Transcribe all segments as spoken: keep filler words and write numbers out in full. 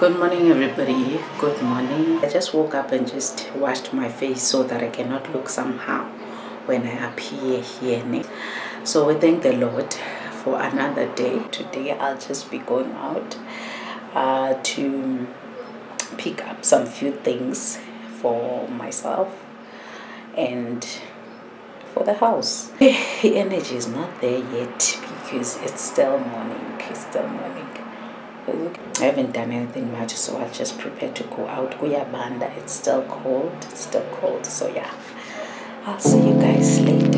Good morning everybody, good morning. I just woke up and just washed my face so that I cannot look somehow when I appear here next. So we thank the Lord for another day. Today I'll just be going out uh, to pick up some few things for myself and for the house. The energy is not there yet because it's still morning, it's still morning. I haven't done anything much, so I'll just prepare to go out. Kuyabanda, it's still cold, it's still cold, so yeah. I'll see you guys later.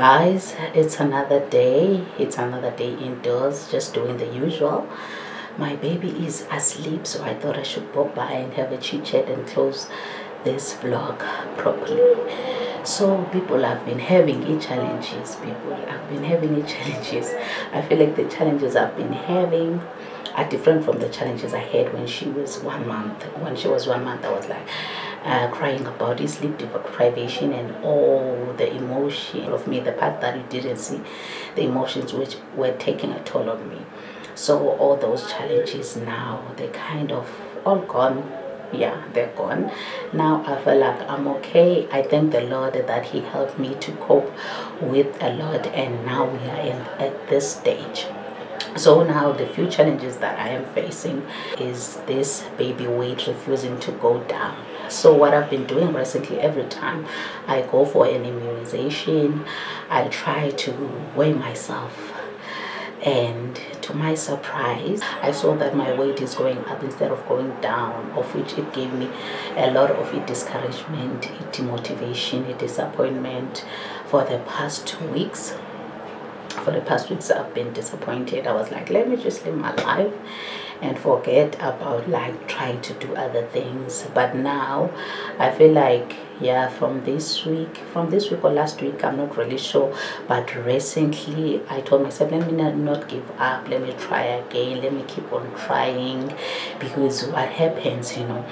Guys, it's another day, it's another day indoors, just doing the usual. My baby is asleep, so I thought I should pop by and have a chit chat and close this vlog properly. So people have been having e-challenges, people have been having e-challenges. I feel like the challenges I've been having are different from the challenges I had when she was one month. When she was one month, I was like, Uh, crying about his sleep deprivation and all the emotion of me, the part that you didn't see, the emotions which were taking a toll on me. So all those challenges now, they kind of all gone. Yeah, they're gone now. I feel like I'm okay. I thank the Lord that he helped me to cope with a lot, and now we are in at this stage. So now the few challenges that I am facing is this baby weight refusing to go down. So what I've been doing recently, every time I go for an immunization, I try to weigh myself, and to my surprise I saw that my weight is going up instead of going down, of which it gave me a lot of discouragement, demotivation, disappointment. For the past two weeks for the past weeks I've been disappointed. I was like, let me just live my life and forget about like trying to do other things. But now I feel like, yeah, from this week from this week or last week, I'm not really sure, but recently I told myself, let me not give up, let me try again, let me keep on trying. Because what happens, you know,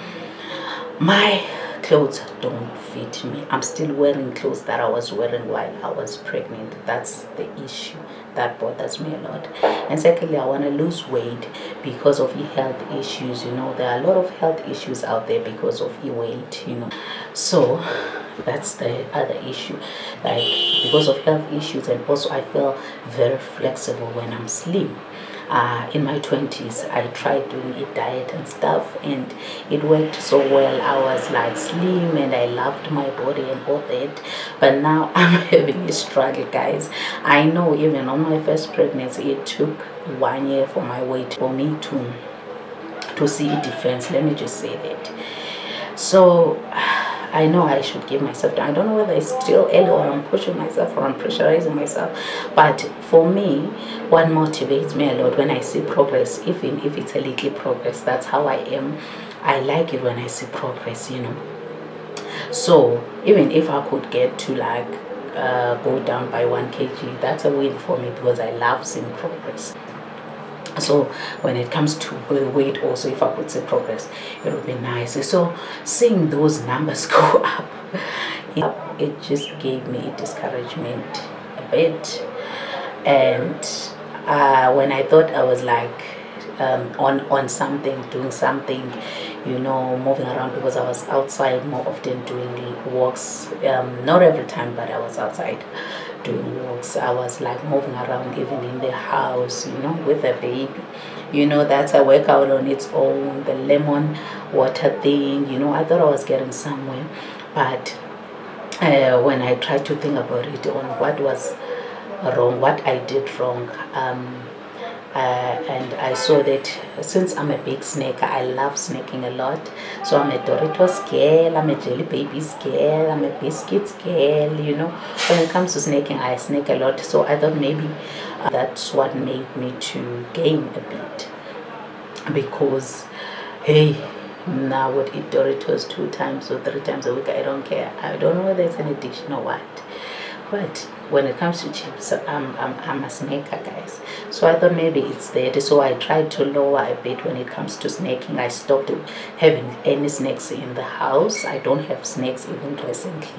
my clothes don't fit me. I'm still wearing clothes that I was wearing while I was pregnant. That's the issue that bothers me a lot. And secondly, I want to lose weight because of health issues. You know, there are a lot of health issues out there because of e-weight, you know. So that's the other issue, like because of health issues. And also I feel very flexible when I'm slim. Uh, in my twenties I tried doing a diet and stuff and it worked so well. I was like slim and I loved my body and all that, but now I'm having a struggle, guys. I know even on my first pregnancy it took one year for my weight for me to to see a difference, let me just say that. So I know I should give myself time. I don't know whether it's still early or I'm pushing myself or I'm pressurizing myself. But for me, what motivates me a lot when I see progress, even if it's a little progress, that's how I am. I like it when I see progress, you know. So even if I could get to like uh, go down by one kilogram, that's a win for me because I love seeing progress. So when it comes to weight also, if I could see progress, it would be nice. So seeing those numbers go up, it, it just gave me discouragement a bit. And uh, when I thought I was like um, on, on something, doing something, you know, moving around, because I was outside more often doing walks, um, not every time, but I was outside doing walks. I was like moving around even in the house, you know, with a baby, you know. That's a workout on its own, the lemon water thing, you know. I thought I was getting somewhere, but uh, when I tried to think about it on what was wrong, what I did wrong, um, Uh, and I saw that since I'm a big snacker, I love snacking a lot. So I'm a Doritos girl, I'm a Jelly Babies girl, I'm a Biscuits girl, you know. When it comes to snacking, I snack a lot. So I thought maybe uh, that's what made me to gain a bit. Because, hey, now I would eat Doritos two times or three times a week. I don't care. I don't know whether it's an addiction or what. But when it comes to chips, I'm, I'm, I'm a snacker, guys. So I thought maybe it's that. So I tried to lower a bit when it comes to snacking. I stopped having any snacks in the house. I don't have snacks even recently,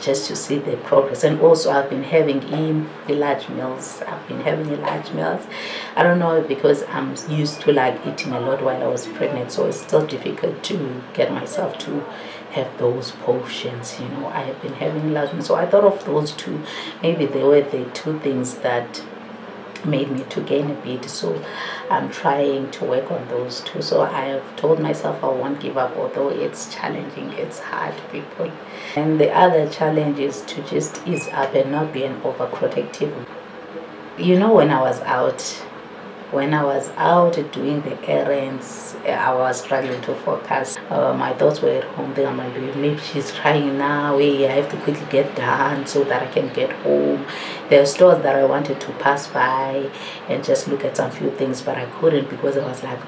just to see the progress. And also I've been having in large meals. I've been having large meals. I don't know, because I'm used to like eating a lot while I was pregnant. So it's still difficult to get myself to have those portions, you know. I have been having large ones. So I thought of those two. Maybe they were the two things that made me to gain a bit. So I'm trying to work on those two. So I have told myself I won't give up, although it's challenging, it's hard, people. And the other challenge is to just ease up and not be an overprotective. You know, when I was out When I was out doing the errands, I was struggling to focus. Uh, my thoughts were at home. They were like, maybe she's crying now. Hey, I have to quickly get done so that I can get home. There are stores that I wanted to pass by and just look at some few things, but I couldn't because I was like,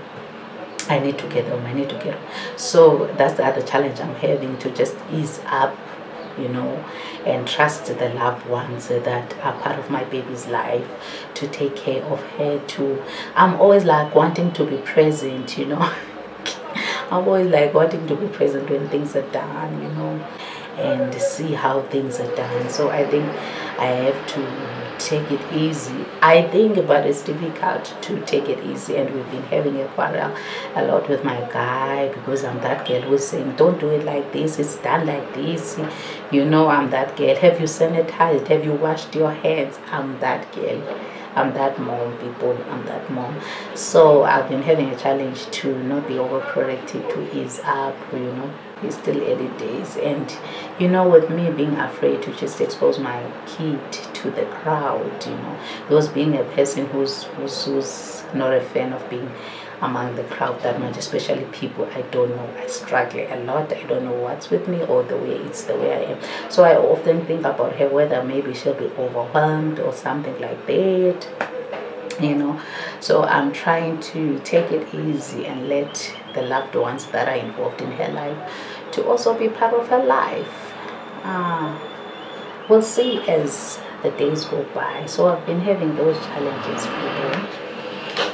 I need to get home, I need to get home. So that's the other challenge I'm having, to just ease up, you know, and trust the loved ones that are part of my baby's life, to take care of her too. I'm always like wanting to be present, you know. I'm always like wanting to be present when things are done, you know, and see how things are done. So I think I have to take it easy, I think, but it's difficult to take it easy. And we've been having a quarrel a lot with my guy, because I'm that girl who's saying, don't do it like this, it's done like this, you know. I'm that girl, have you sanitized, have you washed your hands? I'm that girl. I'm that mom, people, I'm that mom. So I've been having a challenge to not be overprotective, to ease up, you know. It's still early days, and you know, with me being afraid to just expose my kid to the crowd, you know, because being a person who's who's, who's not a fan of being among the crowd that much, especially people I don't know. I struggle a lot. I don't know what's with me or the way it's the way I am. So I often think about her, whether maybe she'll be overwhelmed or something like that, you know. So I'm trying to take it easy and let the loved ones that are involved in her life to also be part of her life. Uh, we'll see as the days go by. So I've been having those challenges, people.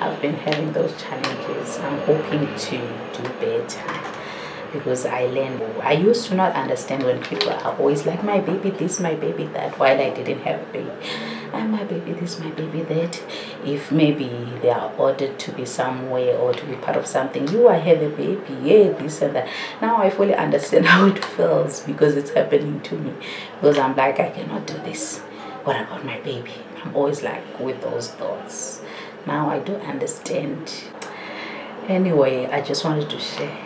I've been having those challenges. I'm hoping to do better, because I learned. I used to not understand when people are always like, my baby this, my baby that, while I didn't have a baby. And my baby this, my baby that. If maybe they are ordered to be somewhere or to be part of something, you are here, the baby, yeah, this and that. Now I fully understand how it feels, because it's happening to me. Because I'm like, I cannot do this. What about my baby? I'm always like with those thoughts. Now I do understand. Anyway, I just wanted to share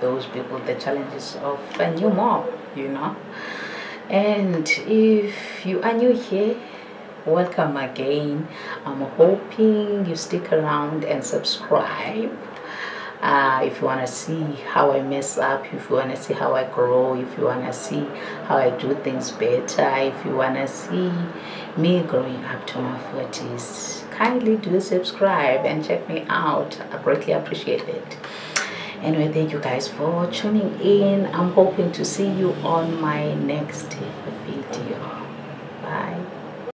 those people, the challenges of a new mom, you know. And if you are new here, welcome again. I'm hoping you stick around and subscribe. Uh, if you want to see how I mess up, if you want to see how I grow, if you want to see how I do things better, if you want to see me growing up to my forties, kindly do subscribe and check me out. I greatly appreciate it. Anyway, thank you guys for tuning in. I'm hoping to see you on my next video.